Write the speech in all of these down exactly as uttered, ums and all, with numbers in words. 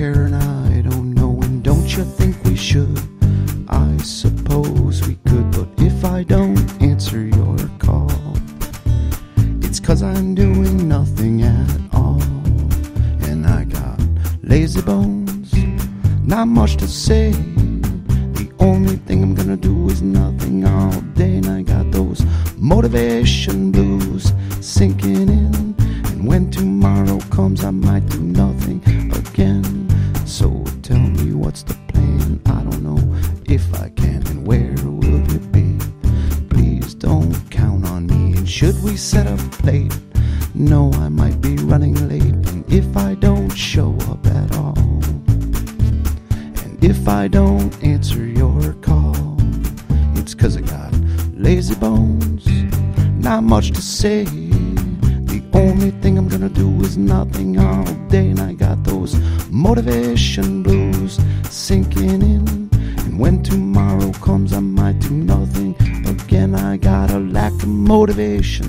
care and I don't know. And don't you think we should? I suppose we could, but if I don't answer your call, it's 'cause I'm doing nothing at all. And I got lazy bones, not much to say. The only thing I'm gonna do is nothing all day. And I got those motivation blues sinking in, and when tomorrow comes I might do nothing again. So tell me, what's the plan? I don't know if I can, and where will it be? Please don't count on me. And should we set up late? No, I might be running late. And if I don't show up at all, and if I don't answer your call, it's 'cause I got lazy bones, not much to say. The only thing I'm gonna do is nothing all day. And I got those motivation blues sinking in, and when tomorrow comes I might do nothing again. I got a lack of motivation,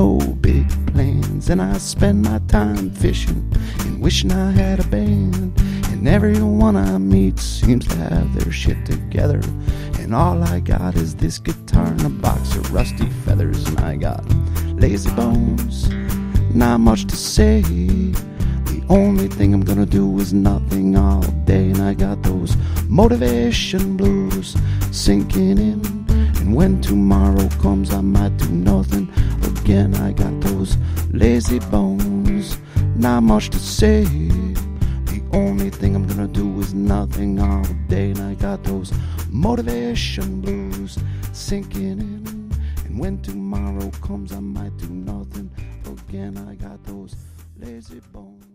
no big plans, and I spend my time fishing and wishing I had a band. And everyone I meet seems to have their shit together, and all I got is this guitar and a box of rusty feathers. And I got lazy bones, not much to say. The only thing I'm gonna do is nothing all day. And I got those motivation blues sinking in, and when tomorrow comes I might do nothing again. I got those lazy bones, not much to say. The only thing I'm gonna do is nothing all day. And I got those motivation blues sinking in, and when tomorrow comes I might do nothing again. I got those lazy bones.